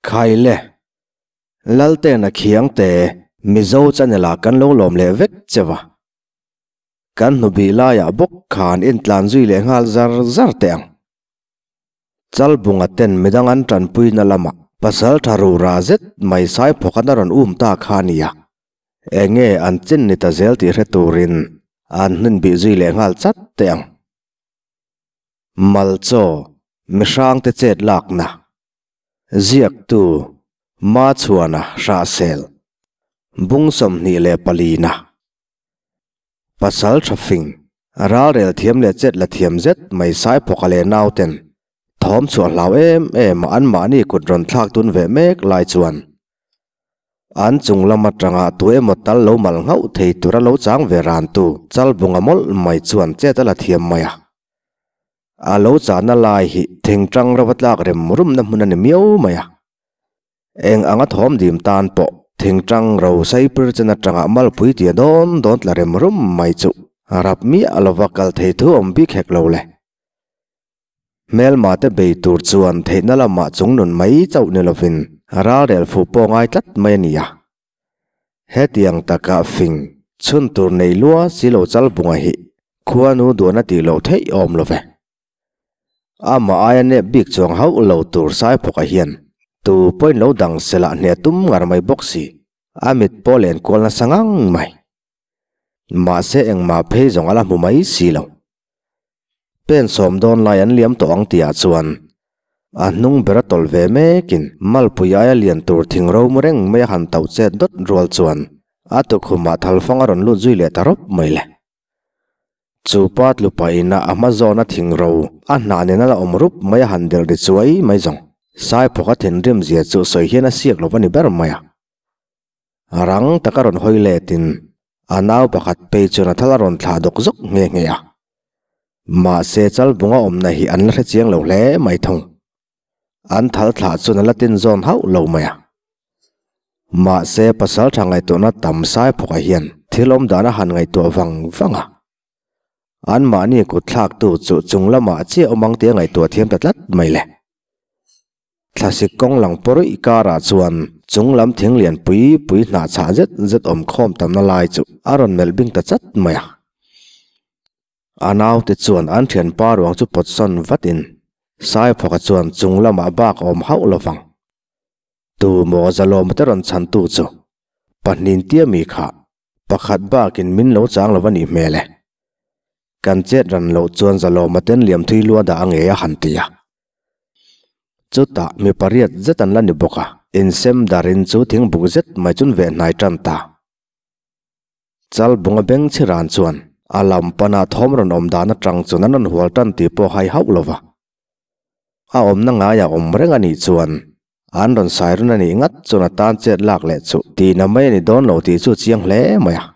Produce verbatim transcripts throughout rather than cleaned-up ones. Kaile Lalte na khiang te Mizo chanela kan lo lom le vek chewa Kan nubi la ya bok khan in tlan zui le ngal zar zar teang Chal bunga ten midangan tran pui na lama Pasal tharu razet mai sai phokanaron um ta khania Enge an chin ni ta zel ti returin An nin bi zui le ngal chat teang Malcho Mishang te chet lak na Ziak tu ma chuana ra sel bung som ni le palina pasal trafing ra rel thiam le chet la thiam zet mai sai pokale nauten thom chuan lau em em an mani kutron thlak tun ve mek lai chuan an chung lama tanga tu emotal lo mal ngau thei tura lo chang ve ran tu chal bunga mol mai chuan cheta la thiam maya Alo chana lai hi thing trăng ravat lak rem rum na munan miau maya eng anga thom dim tan po thing trăng ro sai pur chana tranga mal pui ti don don la rem rum mai chu rap mi alawakal thei thu om bi khek lo le mel ma te be tur chuan theina la ma chung nun mai chau ne lovin ra rel fu pongai tlat mai nia hetiang taka fing chun tur nei lua silo chal bunga hi khuanu dona ti lo thei om lo ve Ama ayane big chuang hau lo tur sai poka hian tu point lo dang sela ne tum ngar mai boxi amit polen kolna sangang mai ma se eng ma phe jong ala mu mai silo pen som don lai an liam to ang tia chuan anung beratol ve mekin malpuya ya lian tur thing ro mureng me han tau che dot rol chuan atukhuma thal fangaron lu zui le tarop mai le Chupat lupaina amazona thingro anane na la omrup maya handel de chuai mai jong sai phoka thenrim zia chu soi hiana siak lovani ber maya arang takaron hoile tin anau pakhat pe chuna thalaron thla dok jok nge ngeya ma se chal bunga omna hi an re chiang lo le mai thong an thal thla chuna latin zon hau lo maya ma se pasal thangai to na tam sai phoka hian thilom dana han ngai to wang wanga An ma ni ku thak tu chu chung lama che omang te ngai to thiam tatlat mai le thlasik kong lang poru ikara chuan chung lam thing lian pui pui na cha zet zet om khom tam na lai chu aron melbing ta chat maya anaw te chuan an thian paruang chu potson vatin sai phoka chuan chung lama bak om hau lovang tu mo zalom teron chan tu chu panin tia mi kha pakhat ba kin min lo chang lovani mele Kan chết rằng lộ chuan ra lộ mà tên liềm thuy lua đã nghe hẳn tìa. Chú ta mì bà riết rất ăn là nì bọc à. In xem đà rin chú tiếng bụng rất mà chun về nài tràn ta. Chal bunga beng chì ràn chuan. A làm bà nà thôm rần ôm đá nà trăng chuan nàn huol tràn tì bò hai hóc lô vã. A ôm nà ngá ya ôm reng anh ý chuan. An rần xài rần anh ý ngắt chuan nà tan chết lạc lẹ chú. Tì nà mây nì đón lộ tì chú chiang lẽ mày à.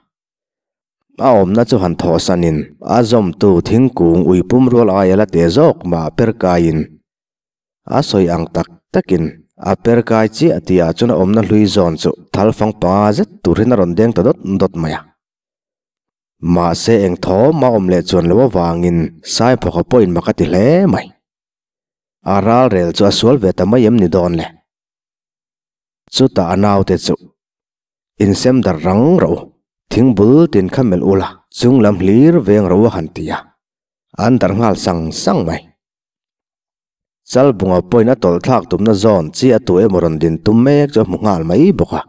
A om na chu han tho sanin a zom tu thing kung ui pum rol ai la te jok ma perkain a soi ang tak takin a perkai chi atia chuna om na hlui zon chu thal fang pa zet turina ron deng ta dot dot maya ma se eng tho ma om le chon lo wangin sai phoka point makati hle mai aral rel chu asol ve ta mai em ni don le chu ta anaw te chu in sem dar rang ro Thing bul tin khamel ula chung lam hlir veng ro hantia an dar ngal sang sang mai chal bunga poina tol thak tumna zon chi atu emoron din tumek cho mungal mai boka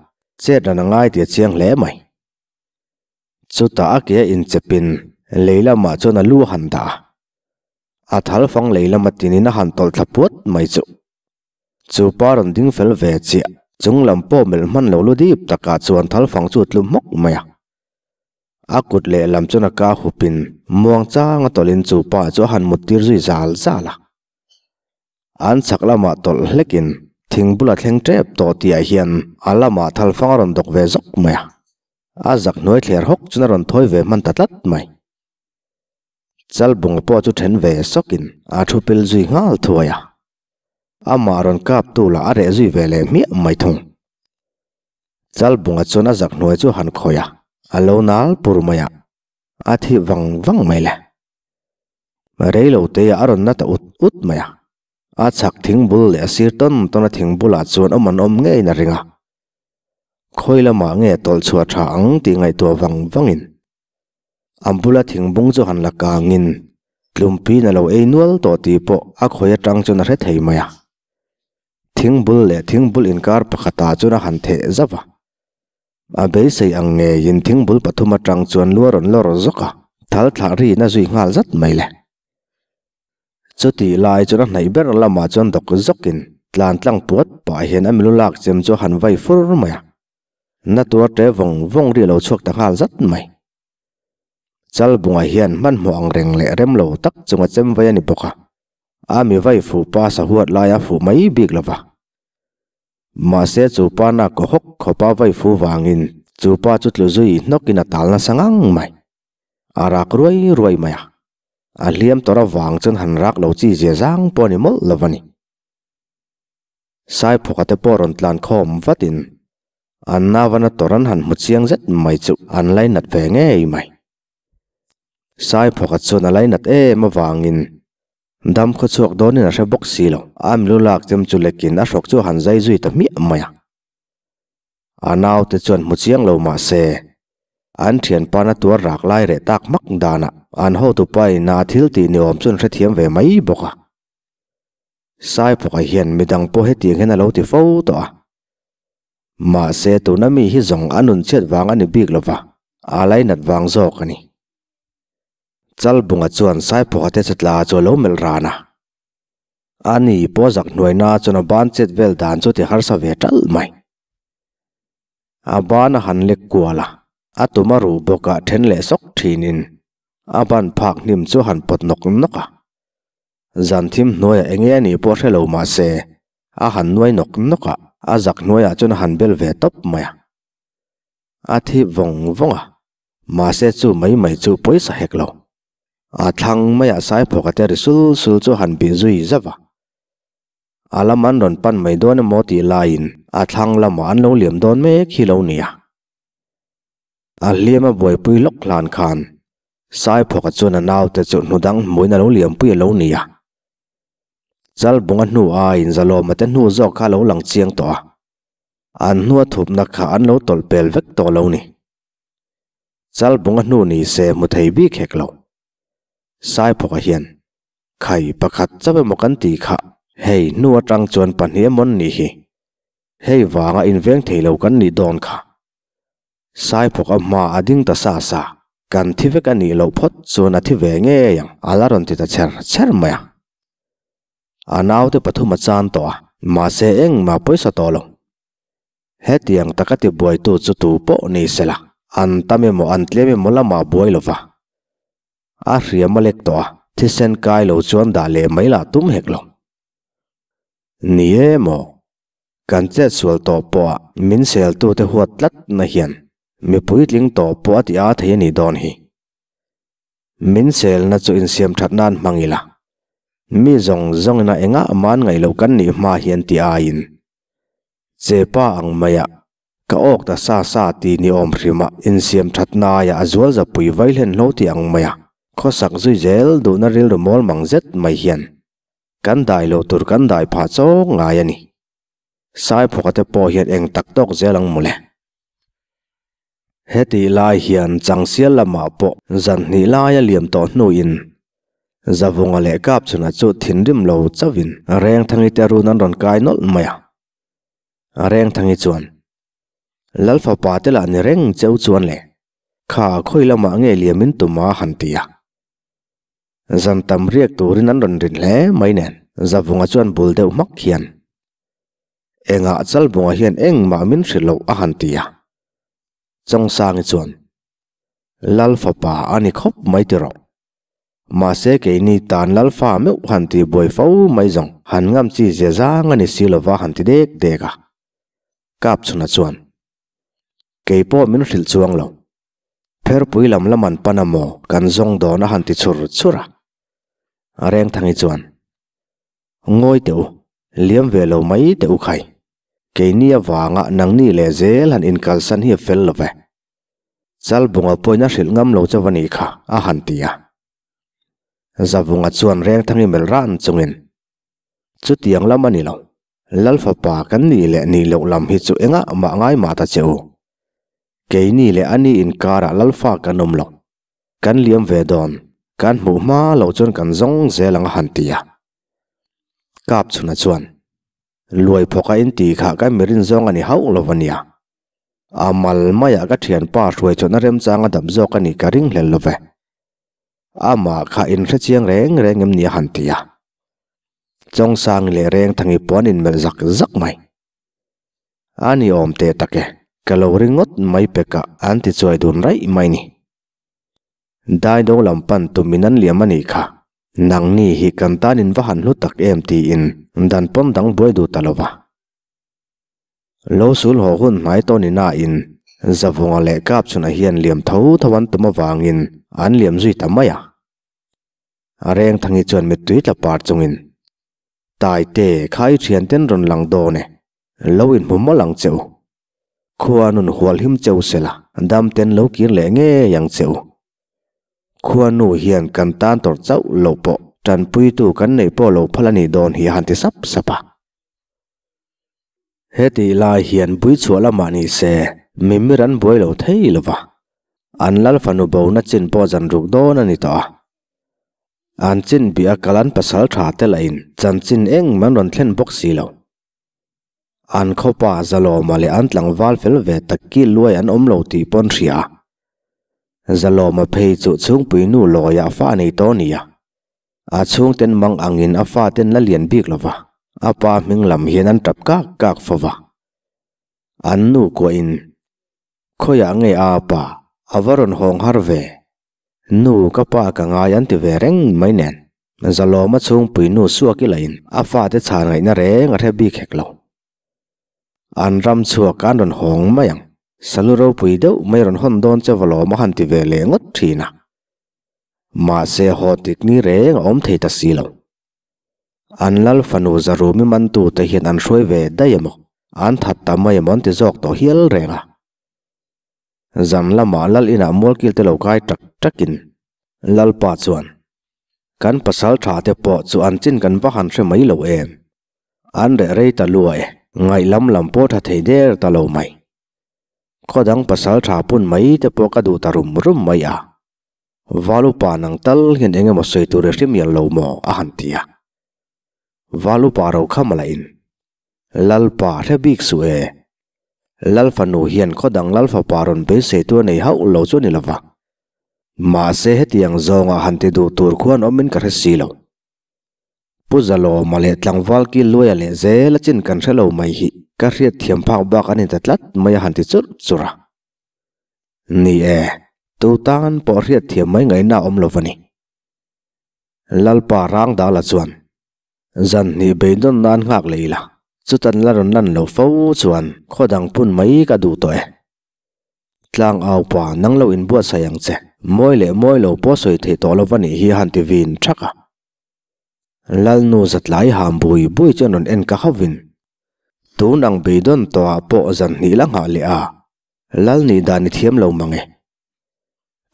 chet rana ngai ti chiang le mai chuta ake in chepin leila ma chona lu handa athal fang leila matinina han tol thlapuat mai chu chu paron ding fel ve chi chung lam po mel man lo lu dip taka chuan thal fang chu tlum mok maya Akut le lam chuna ka hupin muang cha nga tolin chu pa chu han mutir zui zal zala an chaklama tol hlekin thingbula thleng trep to tia hian alama thal fangaron dok ve jok maya a zak noi thler hok chuna ron thoi ve man tatlat mai chal bung po chu then ve sokin a thupil zui ngal thuaya ama ron kap tu la are zui ve le mi mai thong chal bunga chuna zak noi chu han khoya Alo nal purmaya athi vang vang mai le ma rei lo te aron na ta ut ut maya อาชักทิ้งบุลเลอสีต้นตอนทิ้งบุลอาจวนอมันอมเงยนาริงะคอยละมาเงยตอลชัวช้างตีไงตัววังวังอินอัมบุลทิ้งบุงจหันละกางินลุมพีนเราเอนัวลตัวตีปออาคอยจังจนเรทไทยมายะทิ้งบุลเลทิ้งบุลอินการปะขตาจนหันเทจับวะอาเบย์ใส่อังเงยินทิ้งบุลปฐุมาจังจวนลัวรนลอรจกะทัลทารีน่าจุยงาลจัดไม่เลยจุดที่ลายจุดนั้นไหนเบอร์ละมาจนตกจกินลานตั้งปวดป่าเห็นอเมลุลักจำจหันไว้ฟูร์มาณตัวเทวงวงเรียวชกต่างหากจัดไม่จัลบุงเห็นมันมองเร่งเละเริ่มโลตักจงจำไว้ในปกะอามีไว้ฟูป้าสหัวลายฟูไม่บีกละวะมาเสียจูปานักหกขป้าไว้ฟูวางินจูป้าจุดลุจุยนกินตาลน่าสังไม่อารักรวยรวยมายะอาเลียมตัวระวังจนหันรักเหล่าจีเจจังปอนิมลละวันนี้สายพกตะปอรนตลานคอมวัดินอันนาวันตรันหันมุดเสียงเจ็ดไม่จุอันไลนัดแฝงเอ้ยไม่สายพกตะชนอะไรนัดเอ้มาวางินดำขดชกโดนน่ะเสบกสีลอามลุลักจำจุเลกินอาชกจูหันใจจุยตะมีมายะอันเอาตะชนมุดเสียงเหล่ามาเสอันเทียนปานาตัวรักไล่เรตักมักดานะอันเฮาตุไปนาทิลตีนิอมจนเสถียรเวไม่บอกะสายพกเห็นมีดังโพเหตีเห็นเราติฟ้าตัวมาเสตุนั้นมีฮิจงอันนุนเชิดวางอันนี้บีกละวะอะไรนัดวางจอกนี่จัลบุงจวนสายพกเตจัดลาจวลเมลรานะอันนี้พอจักหน่วยนาจนบ้านเจ็ดเวลดานจุดที่ฮาร์สเวทัลไม่อาบ้านหันเล็กกัวละอาตุมารูบกะเทนเลสกทีนินอาบันพักนิมจูหันปดนกนกะจันทิมน้อยเองยนี่พอเชลมาเสอาหันน้อยนกนกะอาจักน้อยจนหันเบลเวตบมายอาทิวงวงะมาเสจูไม่ไม่จูปอยสเฮกโลอาทังไม่อาศัยพกเตอริสุลสุลจูหันบิจุยจับวะอาละมันรอนปันไม่โดนมอตีลายินอาทังละมันลงเหลี่ยมโดนไม่ขีเหลาเนียอาเลี้ยมาบ่อยปุยลกลานคานสายพกจนนาวแต่จุดหนูดังมวยนาเลี้ยมปุยเหลาเนียจัลบงอันหนูอาอินจัลอมาแต่หนูจอกข้าเหลาหลังเชียงต่ออันหนูถูกนักขาอันเหลาตอลเปลเวกต่อเหลานี่จัลบงอันหนูนี่เสมุทัยบีแขกเหลาสายพกเฮียนไข่ประคัดจะไปหมกันตีขะเฮ้ยหนูจังจวนปันเฮียมอนนี่เฮ้ยวางอินเวียงเทเหลากันนี่ดอนขะสายพกอมาอดิ่งตาซาซากันที่เวกันนี่เราพดส่วนที่เวงเงี้ยอย่างอาลารอนติดเชิญเชิญมาอาณาอุตปทุมจานตัวมาเสงมาป่วยสตอลงเหตุอย่างตะกัดบ่วยตัวจุดตัวปนี่เสละอันตามมอันเลี้ยมมลมาบ่วยลวะอาเรียมเล็กตัวที่เส้นกายเราชวนด่าเล่ไม่ละตุ้มเหกลงนี่เอโมกันเจ็ดส่วนตัวปะมินเซลตัวที่หัวตัดนะเฮียนมีปุยลิงต่อปวดยาเทียนี่ดอนฮีมินเซลน่าจะอินเสียมชัดนันมังอีละมีจงจงน่าเองะมันไงเรากันนี่มาเห็นตีอายินเจ็บป้าอังมายะก็ออกแต่ซาซาตีนิอมริมะอินเสียมชัดนายะจวลจะปุยไว้เห็นโนตีอังมายะข้อสักจุยเจลดูนาริลมอลมังเจ็ดไม่เห็นกันได้เราตุรกันได้ผาโจงายนี่สายพกตะปอเห็นเองตักตอกเจลังมุเลเหตุลายเหียนจังเสียละมาปอจันนิลายเหลี่ยมต่อหนูอินจะวงเล็กกับชนะจุดถินริมเหลาจะวินแรงทางอิตาลูนันร่างกายนอลมายแรงทางอิจวนลัลฟ้าป่าเตลานี่แรงเจ้าจวนเลยข้าค่อยละมาเงยเหลี่ยมินตุมาหันตียจันตำเรียกตัวรินันร่างดินเล่ไม่แน่จะวงจวนบุลเดวมักเหียนเองอาจัลบงเหียนเองมามินสิเหลาหันตียจงสร้างจวนลัลฟ้าป่าอันนี้ครบไม่ติดหรอกมาเสกนี่ตานลัลฟ้าไม่หันที่บ่อยเฝ้าไม่จงหันงามจีเจจังอันนี้สิลว่าหันที่เด็กเด็กะกับชนะจวนเกี่ยพ่อมินสิลจวงเราเพื่อปุยลำละมันปนามอกันจงโดนหันที่ชุรชุระแรงทางจวนงอยเตวเลี้ยมเวลาไม่เตวใครเกี่ยนี่ว่างะนังนี่เลเซลันอินคัลสันเฮเฟลล์เวจัลบุงอปอยน่าสิลงามเราจะวันนี้ค่ะอาหันตียะจับบุงอจวนแรงทั้งนี้เมลรันจงเงิน จุดเตียงละมันนี่เราลัลฟ้าป่ากันนี่แหละนี่เราลำฮิตจุเอ็งะมาง่ายมาตาเจ้าเกยนี่แหละอันนี้อินการะลัลฟ้ากันนมเรากันเลี้ยมเวดอนกันหมู่มาเราจนกันจงเจลังหันตียะกับชนะชวนรวยพอกันตีขากันเมรินจงอันนี้เฮาเราวันนี้อามัลไม่อยากเทียนป่าช่วยจนเริ่มจางดับจกันนี่กริ่งเล่นเราเวอามาข้าอินเชียงแรงแรงเงินนี่หันตียะจงสร้างเลี้ยงทั้งอีปอนอินเมจักจักไม่อันนี้อมเตะตะเกะกะเราเริงงดไม่เป็กะอันที่ช่วยดูนไรไม่นี่ได้ดงลำพันตุมินันเลี้ยมันอีกค่ะนังนี่ฮิกันตานินว่าหันลุตักเอ็มตีอินดันปนดังบวยดูตลอดว่าโลสุลหัวหุ่นหมายตัวนี้น่าอินจะวงเล็กกับสุนัขเฮียนเลี้ยมเท้าทวันตุมาวางอินอันเลี้ยมจุยทำไมอะแรงทั้งอีจวนมิตุยจะปาดจงอินตายเตะใครเชียนเต้นรนหลังโดนเนี่ยเล่าอินผมมาหลังเจ้าขวานุนหัวหิมเจ้าเสละดำเต้นเล่ากินแหล่เงี้ยอย่างเจ้าขวานุเฮียนกันตานตอดเจ้าเล่าปะจันปุยตูกันในปอเล่าพลานีโดนเฮียหันที่ซับสปะเฮติลายเฮียนปุยชัวละมานีเสมิมิรันบ่อยเล่าเที่ยววะอันลัลฟันุบ่าวนัดจินปอจันรุกโดนนี่ต่ออันจินบีอาการันภาษาชาติละอินจันจินเองมันรันเล่นบ็อกซี่แล้วอันเข้าป่าจะรอมาเลยอันหลังวาลเฟลเวตกี้ลวยอันอมเหลวตีปนเสียจะรอมาเพย์จุดช่วงปีนู่ลอยอาฟ้าในตอนนี้อาช่วงเต้นมังอังอินอาฟ้าเต้นละเลียนบีกละวะอาป่ามิงลำเฮียนันตับกากกากฟวะอันนู่กว่าอินเขาอยากเงยอาป่าอาวรนหงฮาร์เวนู่ก็ป้ากังอายันติเวรังไม่แน่นจะรอมาช่วงปีนู่สัวกิเลนอาฟ้าจะชาไงนั่นเองอาเทบีแขกเราอันรำชัวการรอนหงไม่ยังสรุปเราปีเดียวไม่รอนหงโดนจะวลอมาหันติเวเลงดทีนะมาเสหอติกนี่เรงอมเทตัสีเราอันลัลฟันูจะรู้มิมันตูแต่เห็นอันช่วยเวได้ยมกอันถัดตามไม่ยมันติจอกต่อเฮียลเรงอะจำละมาลัลอินามวลกิลเตลกายจักจักินลัลปาจวนกันภาษาชาติปอจวนจินกันว่าหันใช่ไหมเราเองอันเดรัยตะลวยไงล้ำลำโพธาเทเดรตะลอยไหมข้อดังภาษาชาปุ่นไหมแต่ปอกระดูตารุมรุ่มไหมอะวาลูปานังตัลเห็นเองมาสวยตัวเรื่องมีเราหมออาหันตีอะวาลูปาเราข้ามอะไรอินลัลปาเทบิกสวยลัลฟานูเฮียนก็ดังลัลฟาปารอนเบสตัวในเฮาเราชวนนี่ละวะมาเสหที่ยังจงอาหันติดูตัวควรอมินกระสีเราปุจลอมาเลตังวาลกิลวยเลเจลจินกันเชลาไม่หิกระเรียดเทียมพักบากันนี่ตัดลัดไม่หันติจุดจุระนี่เอตูตานปอเรียดเทียมไม่ไงน่าอมลวันีลัลปารังดาลชวนจันนี่เบนดนนานหักเลยละสุดท้ายเรานั่นเราฟ้าชวนข้อดังปุ่นไม่กระดูตัวเองทางเอาป่านั่งเราอินบัวใส่ยังเจมวยเล่มวยเราป้อสวยเทตัวเราวันนี้ฮิฮันติวินชักอะลัลนูจัดไหลหามบุยบุยจนนนเอ็นก้าววินตัวนั่งบีดอนตัวป้อจันนี่ลังหาเล่าลัลนี่ดานิเทียมเราบังเอ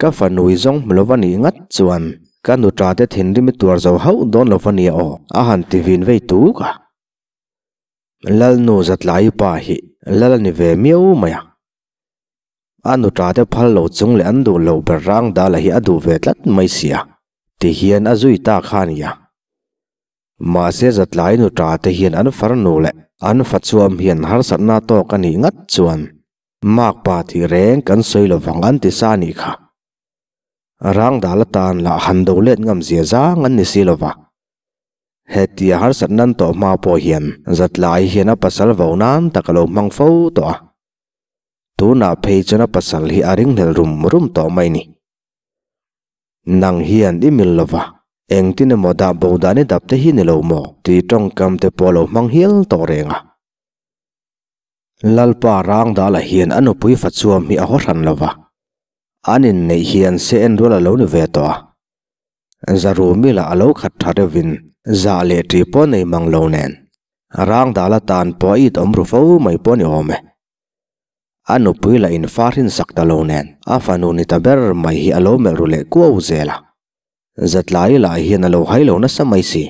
ก้าฟันนุยจงเราวันนี้งัดชวนการดูตราเด็ดเห็นริมตัวเจ้าเฮาดอนเราวันนี้อ๋ออาฮันติวินไว้ตัวกะลัลนูจัดไหลป่าหิลัลนิเวมิวมาอันดูตราเดพัลโลจงเลอันดูโลเบรังดาลหิอดูเวทลัดไม่เสียติเฮียนอจุยตาขานียมาเสจัดไหลนูตราเดเฮียนอันฟารนูเลอันฟัดชวมเฮียนฮาร์สันนาโตกันหิงัดชวนมากป่าที่แรงกันสวยละวังอันติสานิค่ะรังดาลตานละหันดูเล็ดงำเสียจ้างันนิสิละวะเหตุยาร์สันนั่นต่อมาพอเห็นจัดไหลเห็นภาษาว่าวนั้นตะกลอมังฟูต่อตัวน่าเพย์ชนะภาษาฮิอาริงเดลรุมรุมต่อไม่นี่นางเฮียนอิมิลวะเองที่นโมดาบูดานิดับเตหินเลวโมที่ตรงคำเตปโลมังเฮียลต่อเร่งะลัลปารังดาลเฮียนอนุปุยฟัดซัวมีอาหรันเลวะอันนี้เฮียนเซนดัวละเลวนิเวต่อจะรู้มิละเลวขัดทาร์วินจะเลี้ยที่ปนในมังเลวเนนร่างดาลตานปอยต์อมรูฟูไม่ปนยอมอันอุปยละอินฟารินสักตะเลวเนนอาฟานุนิตาเบอร์ไม่ฮิอาเลวเมรุเลกัวอุเซล่ะจัดไล่ละเฮียนเลวไฮเลวนัสไม่สิ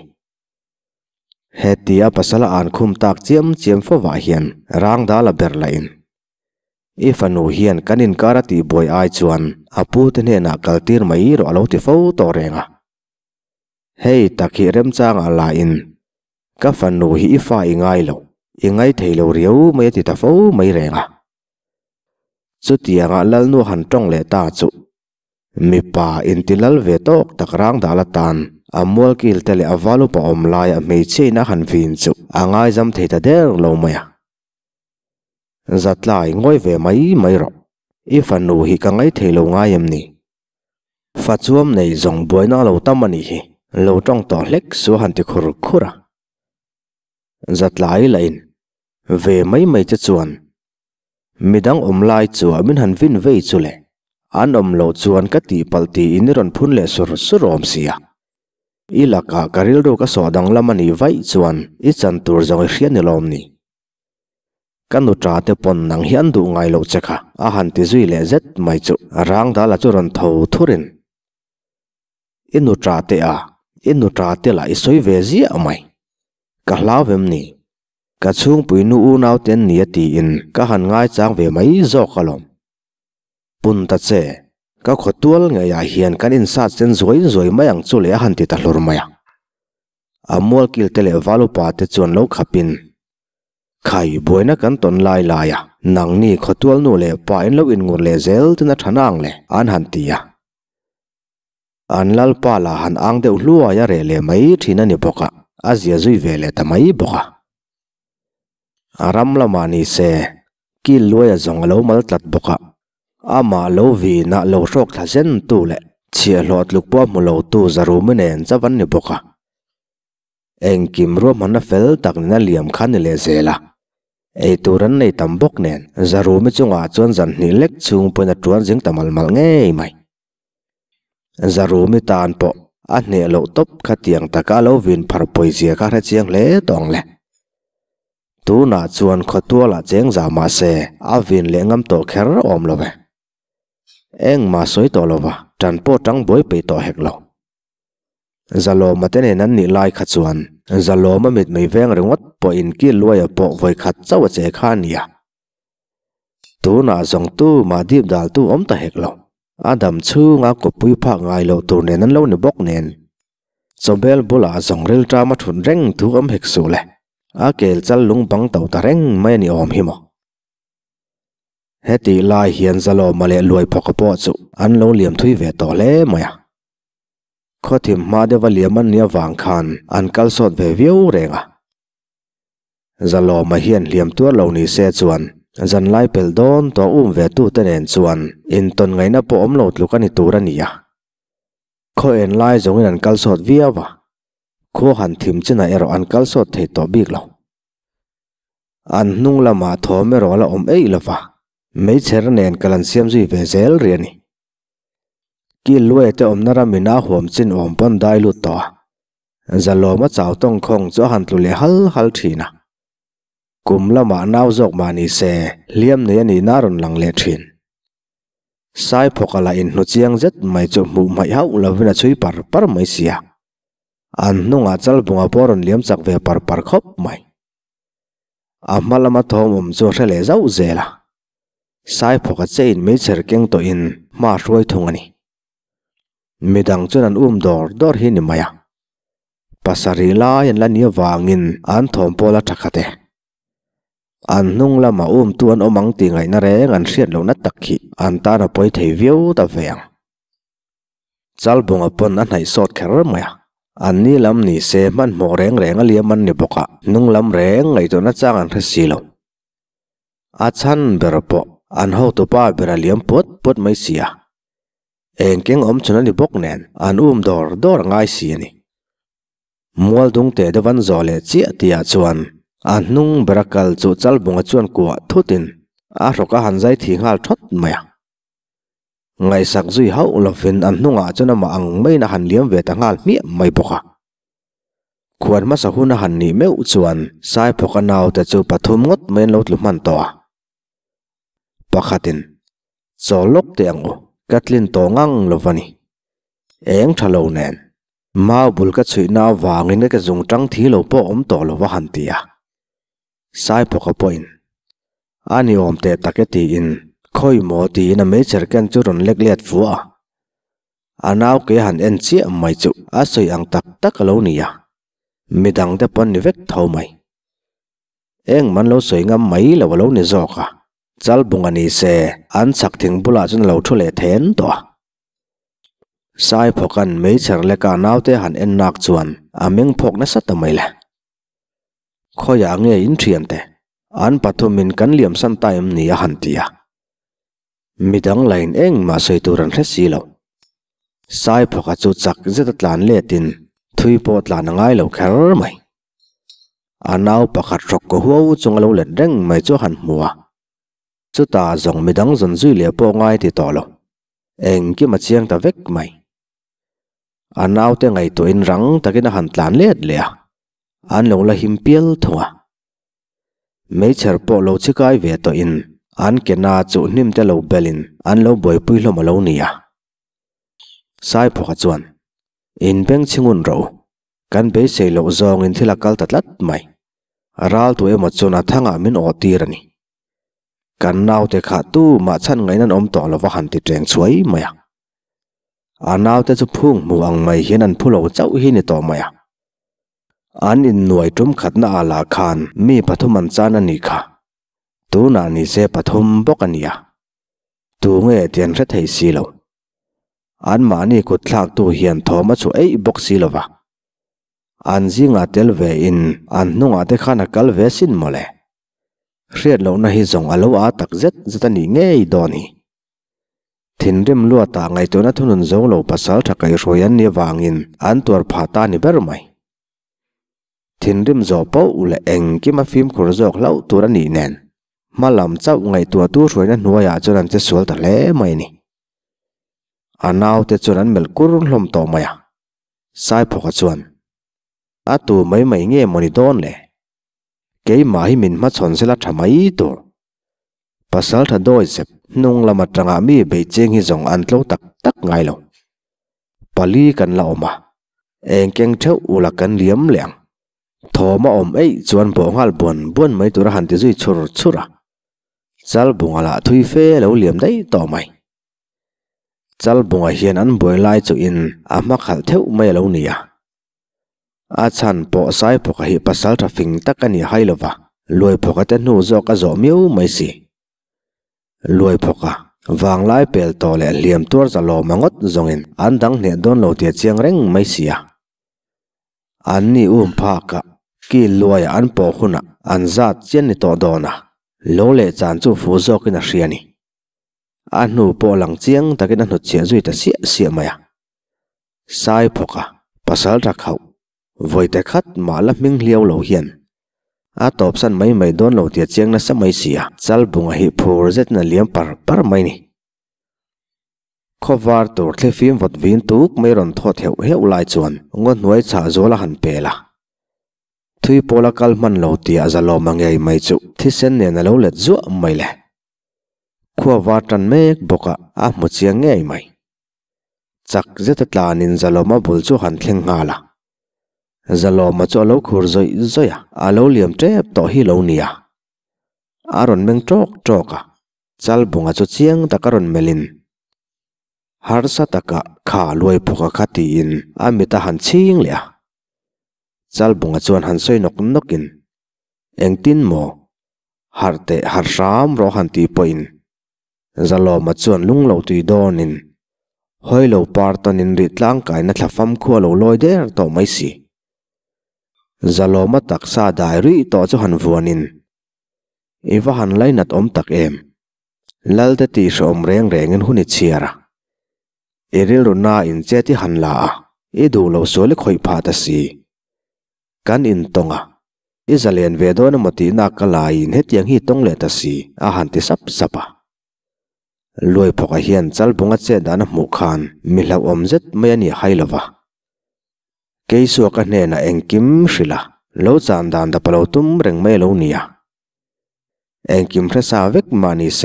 Heti apasala an khum tak chiam chiam fo wa hian rang da la ber lain ifanu hian kanin karati boy ai chuan apu te ne na kaltir mai ro alo ti fo to renga hei takhi rem chang ala in ka fanu hi ifa ingai lo ingai theilo riau mai ti ta fo mai renga chutianga lalnu han tong le ta chu mipa intilal ve tok tak rang da la tan Amwal kil tele avalu pa omlaya meiche na hanvin chu angai jam theita der lo maya zatlai ngoi ve mai mai ro ifanu hi kangai thelo ngai emni fachuam nei jong boina lo tamani hi lo tong to lek su hanti khur khura zatlai lain ve mai mai che chuan midang omlai chu amin hanvin ve chule an om lo chuan kati palti iniron phun le sur surom sia Ilaka karildo ka sodang lamani vai chuan i chantur zong hian lomni kanu tra te pon nang hian du ngai lo chekha a han ti zui le zet mai chu rang dala churon tho thurin inu tra te a inu tra te la isoi veji amai ka hlawem ni ka chung puinu u nau ten niati in ka han ngai chang ve mai zokalom pun ta che Ka khotual ngai a hian kan in sa chen zoi zoi mayang chu le han ti ta hlur maya amol kil tele valu pa te chon lo khapin khai boina kan ton lai la ya nang ni khotual nu le pa in lo in ngur le zel tena thanang le an han ti ya an lal pa la han ang deu hlua ya re le mai thina ni boka azia zui ve le ta mai boka aram lamani se kil loya zong lo mal tlat boka Ama lo vi na lo rok la zen tu le chia lot luk po mu lo tu zaru menen za van ni boka eng kim ro man na fel tak na liam khan le zela ei turan nei tam bok nen zaru mi chunga chon zan ni lek chung pona tuan jing tamal mal nge mai zaru mi tan po a ne lo top khatiang taka lo vin phar poizia ka ra chiang le tong le tu na chuan khotua la cheng za ma se a vin le ngam to kher om lo ve Eng ma soi to lova tan po tang boi pe to hek lo zalo matene nan ni lai kha chuan zalo ma mit mei veng rengot po in ki loya po voi khat chaw che khania tu na jong tu ma dip dal tu om ta hek lo adam chu nga ko pui pha ngai lo tur nen an lo ne bok nen chobel bula jong rel tra ma thun reng thu om hek su le a kel chal lung bang tau ta reng mai ni om hi mo Heti lai hian zalo male luai pokapo chu an lo liam thui ve to le moya khothim ma de waliam an nia wang khan an kal sot ve viu renga zalo ma hian liam tu lo ni se chuan zan lai pel don to um ve tu tenen chuan in ton ngaina po om lot lukani turania kho en lai zongin an kal sot viawa kho han thim china ero an kal sot thei to bik lo an nung lama thome ro la om ei lawa Mấy chén nền kalan siam duy về zel rieni. Ki lue te om nara mina huam chin om pon dai lu to. Zalo ma chao tong khong cho han tu le hal hal thina. Kum la ma nau jok ma ni se liam ne ni na ron lang le thin. Sai phokala in nu chiang jet mai cho mu mai hau la vena chui par par mai sia. An nunga chal bunga poron liam chak ve par par khop mai. Amala ma thom om cho rele zau zela. Sai phok chein me cher keng to in ma roi thongani midang chuan um dor dor hi ni maya pasari la yan la ni wangin an thom pola thakate an nung lama um tuan omang ti ngai na re ngan hriat lo na takhi an ta na poi thei viu ta veng chal bunga pon an hai sot kher maya an ni lam ni se man mo reng reng aliam an ni boka nung lam reng ngai to na chang an resi lo a chan berpo An hau to pa bera liam pot pot mai sia. Eng keng om chuna ni bok nen an um dor dor ngai sia ni. Mual dung te devan zole chia tia chuan. An nung bera kal chu chal bunga chuan kwa thutin. A roka han zai thi ngal thot maya. Ngai sak zui hau lovin an nunga chuna ma ang mai na han liam ve ta ngal mi mai boka. Khuan ma sa huna han ni meu chuan sai phoka nau te chu pathum ngot men lo tluman toa. Pakhatin zolok te ang o katlin to ngang lovani eng thalo nen มาบุลก็ช่วยน้าวางเงินก็จงจังที่เราพ่ออมต่อเราว่าหันตีอ่ะใช่พอกับพ่ออินอันนี้อมเตะตะเกตีอินค่อยหมอตีน่ะไม่เจอกันจุดนั้นเล็กเล็ดฟัวอันเอาเกี่ยหันเอ็นเสียไม่จุอาศัยอังตักตะกะเราเนี่ยมีดังแต่ปนนิเวศเท่าไหมเอ็งมันเราสวยงามไหมเราว่าเราเนี่ยจอกอ่ะจัลบุงอันนี้เสอันสักถึงบุลาจนเราทุเลเทนตัวใช่พอกันไม่เฉลยการเอาแต่หันเอ็นนักชวนอาเมงพกนั่นสัตว์ไม่ละข้ออย่างเงี้ยอินเทียนแต่อันปัตตุมินกันเหลี่ยมสันตายมันเนี่ยหันตีอ่ะมีดังไลน์เอ็งมาใส่ตัวรันเล็กสีเหลวใช่พอกันจุดจักจะตัดหลานเล็ดดินทุยปอดหลานง่ายเหลวแค่ไหมอันเอาประกาศรกกัวหัวจงเหลวเล็ดเด้งไม่จ้าหันหัวจุดตาจงมีดังจนจุยเหลี่ยปอง่ายที่ต่อเหลวเอ็งกี่มาเชียงตะเวกไหมอันเอาแต่ไงตัวเองรังตะกินหันตานเล็ดเลยอันลงละหิมเปียลทัวไม่เชื่อพอเราชิกายเวตัวเองอันเกน่าจูนิมแต่เราเบลินอันเราบ่อยปุยเรามาเราเนี่ยใช่พอกันจวนอินเพ่งชิงุนเรากันไปเสียเราจองอินที่ละกัลตัดลัดไหมรัลตัวเองมาจนอาทั้งอามินอตีรันนี่กันเอาแต่ขาตู้มาชั้นไงนั่นอมต่อเราว่าหันติดแรงสวยไหมอันเอาแต่จะพุ่งมูอังไม่เห็นอันผู้เราเจ้าเห็นต่อไหมอันอินหน่วยจุ่มขัดน่าลาคานมีปฐมันจานันนิกะตัวนานิเสปฐมบกันยาตัวเงยเตียนเรทัยสีเหลวอันมานี่กดลากตัวเฮียนทอมาช่วยบกสีเหลวอันจิงอาเตลเวอินอันนงอาเตขานักกลเวสินมาเลยเรียดเหลวนาฮิจงอาลวอาตักเจ็ดจะตันนี่เงยดอนีทิ้งเริ่มลวดตาไงตัวนั้นทุนนจงเราภาษาทักไอรวยันเนี่ยวางินอันตัวผาตานี่เบอร์ไหมทิ้งเริ่มจอบเอาเล่เองกี่มาฟิล์มคนจอกเล่าตัวนั้นนี่แน่นมาลำเจ้าไงตัวตู้รวยนั้นหัวยาจนนั้นจะสวยแต่เล่ไม่นี่อันเอาแต่จนนั้นเบลกุรุนลมต่อมาใช่พอกันจวนอาตัวไม่ไม่เงี้ยมันนี่โดนเลยเกี่ยมาให้มินมาชนเสลัดทำไมตัวภาษาทัดโดยเจ็บนงละมัดจังอามีเบจิงฮิจงอันโลตักตักไงเราปลีกันเราออกมาเองเก่งเท่าอุลักกันเลี้ยมแหลงทอมาอมเอ้ยชวนบ่งหัลบวนบวนไม่ตัวหันที่จุยชรชุระจัลบุงละทุยเฟลเราเลี้ยมได้ต่อไหมจัลบุงเฮียนอันบ่อยไล่จุอินอามาขัดเท่าไม่เราเนี่ยอาชันปอสายปกหิปัสสาวะฟิงตักกันยี่ไฮเลวะลอยปกติหนูจอกจอมิวไม่สิรวยพกะวางไล่เปลต่อและเหลี่ยมตัวจะหล่อมังดจงอินอันดังเนี่ยโดนเราเตียเชียงเร่งไม่เสียอันนี้อุ้มพากะกี่รวยอันปอกุนะอันจัดเจนต่อดอนะโลเล่จานจูฟูจอกินาเชียนี่อันหนูปอหลังเชียงแต่กินหนูเชียจุยแต่เสียเสียมาใช่พกะภาษารักเขาไว้แต่ขัดมาละมิงเลี้ยวเหล่าเฮียนอาตอบสันไม่ไม่โดนเราเตียเชียงนะสมัยเสียจัลบุงหิพูรเจตนาเลี้ยมปาร์ปาร์ไม่นี่ขวาตัวเทฟิมวัดวินตุกไม่รอนทอดเหี่ยวเหี่ยวลายชวนงดหน่วยชาโจละหันเปล่าทุยโปลักลมันเราเตียจะลอมังไงไม่จุที่เส้นเนี่ยเราเล็ดจั่วไม่เลยขวาตันเมฆบอกว่าอาหมดเชียงไงไม่จักเจตตานินจะลอมาบุลจูหันเข่งงาละจะลอมาจ้าเราคูรใจใจอะอาเราเหลี่ยมเจ็บต่อให้เราเนี่ยอารมณ์มึงจอกจอกอะจัลบุงอาจุเชียงตะการณ์เมลินฮาร์สัตกะข้าลวยพกขัดตีนอามิตาหันชิงเลยจัลบุงอาจวนหันซอยนกนกินเอ็งตินโมฮาร์เตฮาร์สามรอหันตีปอยน์จะลอมาจวนลุงเราตีดอนินให้เราปาร์ตันินริดล้างกายนัทฟัมขัวเราลอยเดอร์ต่อไม่สิจะลอมาตักซาไดรี่ต่อจะหันวัวนินอีว่าหันไล่นัดอมตักเอมลัลเตตีชอมเร่งเร่งเงินหุ่นเชียร์เอริลรุน่าอินเจที่หันลาอีดูเราสวยเลยคอยพาตัดสีกันอินตงอ่ะอีจะเลียนเวดอนมาตีนักกลายเห็ดยังฮีตงเลตัดสีอาหันที่ซับซับอ่ะลอยพกเฮียนจัลบุงเจดานหมู่ขานมิลาวอมเจตไม่ยันยี่ไฮเลวะเกี่ยวกับเนี่ยนะเองคิมสิละเราจานดานตะเปล่าตุ้มเร่งไม่เล่าเนี่ยเองคิมพระสาวกมานิเส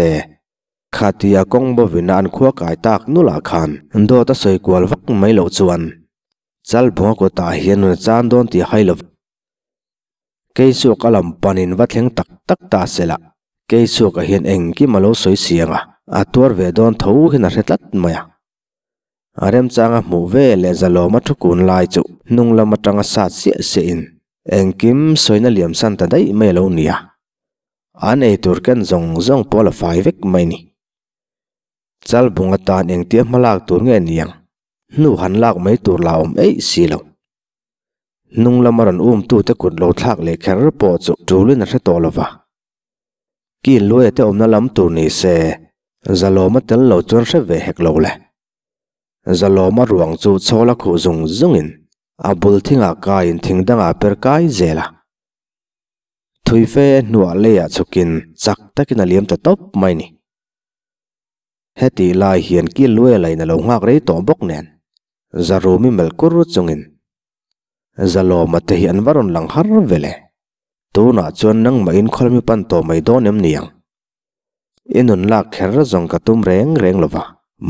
ขัดที่อากงบวินานขวักไอตากนุลาคันโดตัดสวยกว่าวักไม่เล่าชวน chal bua ko ta hian na chan don ti hailo keisu kalam panin watleng tak tak ta sela keisu ka hian engki malo soi sianga atur ve don tho hina retlat maya arem changa mu ve le zaloma thukun lai chu nung lama tanga sat se se in engkim soina liam san ta dai melo nia ane turken zong zong pola faivek maini chal bunga tan engtia malak tur nge niang nu han lak mai tur la om ei silo nung lamaran um tu te kut lo thak le kher po chu tulin ra tolova ki loe te omna lam tur ni se zaloma tel lo chon se ve hek lo le zaloma ruang chu chola khu zung zungin abul thinga ka in thingdanga per kai zela thuife nuwa leya chukin chak takin aliam ta top mai ni heti lai hian ki lue laina lo ngak rei to bok nen zarumi melkur chungin zaloma te hi anwaron lang har vele tuna chon nang ma in kholmi pan to mai donem niang enun la kher zong ka tum reng reng lova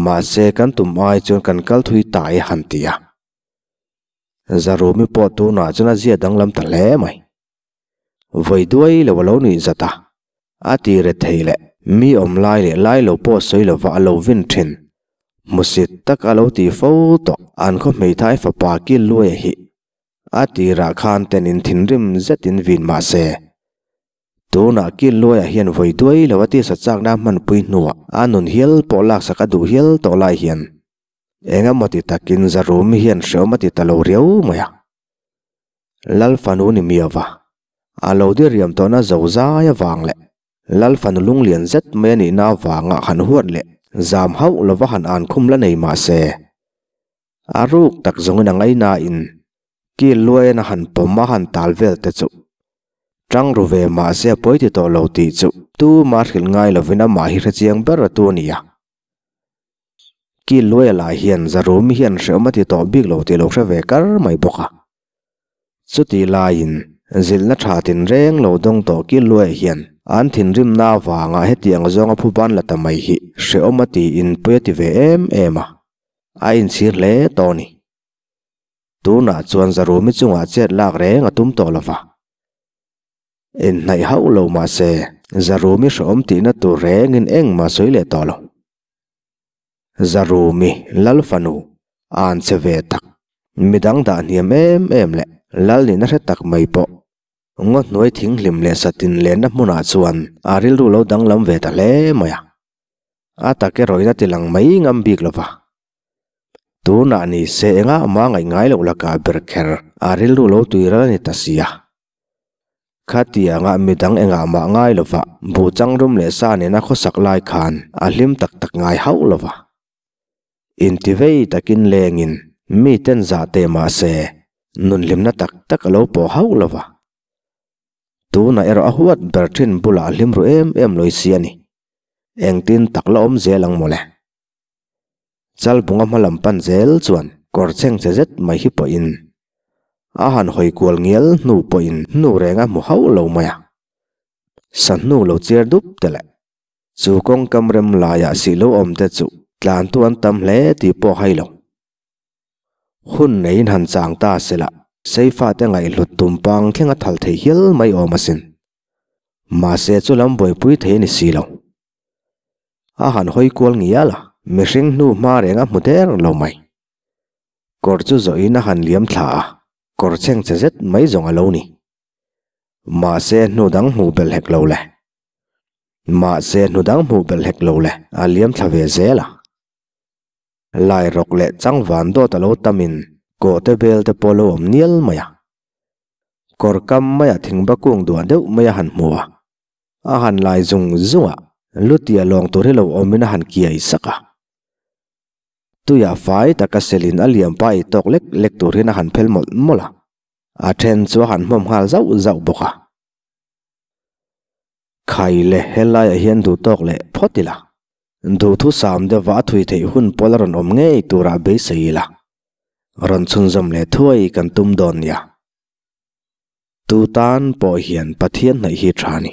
มาเซกันตุ่มไอจนกันกัลทุยตายหันตียะจะรู้มิพอตัวน่าจะน่าเสียดังลำทะเลไหมไว้ด้วยเลวเหลวนี่จะตาอาทิเรตเฮเละมีอมไลเละไลเลวพอสวยเลวเลววินเทนมุสิตักเลวตีฟูตอกอันก็ไม่ท้ายฝาปากิลวยหิอาทิราคานเตนินทินริมเจตินวินมาเซตัวนักกิลลอยเฮียนไว้ด้วยแล้วที่สัจจาน้ำมันปุยนัวอันนุนเฮลพอลักสักดูเฮลต่อไล่เฮียนเองมาติดตะกินจะรู้มิเฮียนเสียวมาติดตะเลวเรียวเมียลัลฟันุนิมีวะอาเลวเดียร์ยมตอนนั้นเจ้าใจว่างเละลัลฟันุลุงเลียนเจ็ดเมียนีน่าว่างหันหัวเละจามเฮาละว่าหันอ่านคุ้มละในมาเสอารุกตักจงนังไงน่าอินกิลลอยน่ะหันปมมาหันตาลเวลเตจุจังรูเวมาเสียป่วยติดต่อเราติดจุตูมาถึงง่ายเราวินามาฮิรเจียงเบอร์ตัวนี้กิลวยลายเฮียนจะรู้มิเฮียนเสียมาติดต่อบิ๊กเราติดลูกเสวกัลไม่ปกะสุดที่ลายินจิลนัทหาตินเร่งเราต้องต่อกิลวยเฮียนอันถินริมน่าว่างให้เตียงจงอภูบานละทำไมฮิเสียมาติอินป่วยติเวเอ็มเอ็มอ่ะอินซีเล่ตอนนี้ตัวน่าชวนจะรู้มิจงอาเจ็ดลากเร่งอตุ้มต่อละฟ้าเอ็นไหนเขาเรามาเสจะรู้มิสอมตีนัตัวแรงเงินเองมาสวยเลยต่อหรอจะรู้มิลัลฟันูอันเสวตักมิดังด่านเยี่ยมเอ็มเอ็มแหละลัลนี่นั่นตักไม่พองดน้อยทิ้งลิมเลสตินเลนับมุนาชวนอาริลรู้เราดังลำเวทะเลมายอาตาเกรอยนัดติลังไม่งามบีกลบะตัวนั่นนี่เสงะมาง่ายง่ายเลยละกาเบรคเกอร์อาริลรู้เราตุยรันนิตาเสียข้าตียงะมีดังเองะมาง่ายเลยวะบูจังรุมเลสานี่นะเขาสักลายขานอาลิมตักตักง่ายเฮาเลยวะอินทิเวตะกินเลงินมีเต้นจ่าเตมาเสนุนลิมนัตักตักเลวพอเฮาเลยวะตัวน่ะเอรอหัวดเบอร์ทินบุลาลิมรูเอ็มเอ็มลอยเสียนี่เองตินตักละอมเจลังโมเลจัลบุงะมาลำปันเจลชวนกอร์เซงเจเจตไม่ฮิปอินอาหารหอยกวลเงี้ยนูปอินนูแรงะมูเฮาเหล่ามาสันนูเหล่าเจียดุบแต่ละจูกงกำเริมลายสิโลอมเตจุลานตัวนตำเล่ตีปอให้เหล่าหุ่นในหันจางตาเสละใช้ฟ้าแต่ไงหลุดตุ่มปังแค่งัดทัลเทียลไม่ออกมาสินมาเสียจุลำบ่อยปุ้ยเทนิสิเหล่าอาหารหอยกวลเงี้ยละไม่เชิงนูมาแรงะมูเตอร์เหล่าไม่กอดจูจ่อยนะหันเลี้ยมถากอร์เซงเจเจตไม่จงเอาหนีมาเซนูดังหูเบลเฮกเลวเลยมาเซนูดังหูเบลเฮกเลวเลยอาเลียมทะเวเซล่ะลายรกเละจังหวันโดตะโลตามินโกเตเบลเตโปโลอมเนียลมายกอร์กัมมายถึงบักกุ้งด่วนเดียวมายหันมัวอาหันลายจงจัวลุตีลองตัวเรลวอมินะหันเกียสักะตัวยาไฟตะกัสลินอาเลียมไปตกเล็กเล็กตัวเรนหันเพลหมดมล่ะอาเทนชัวหันมอมหาเจ้าเจ้าบกะใครเละเฮลายเฮียนดูตกเละพอดีละดูทุสามเดวัตุยเทหุ่นพลรนอมเงยตัวราเบสีละรนซุนจำเละถ้วยกันตุมดอนยาตูตานปอเฮียนปะเทียนในฮิตรานี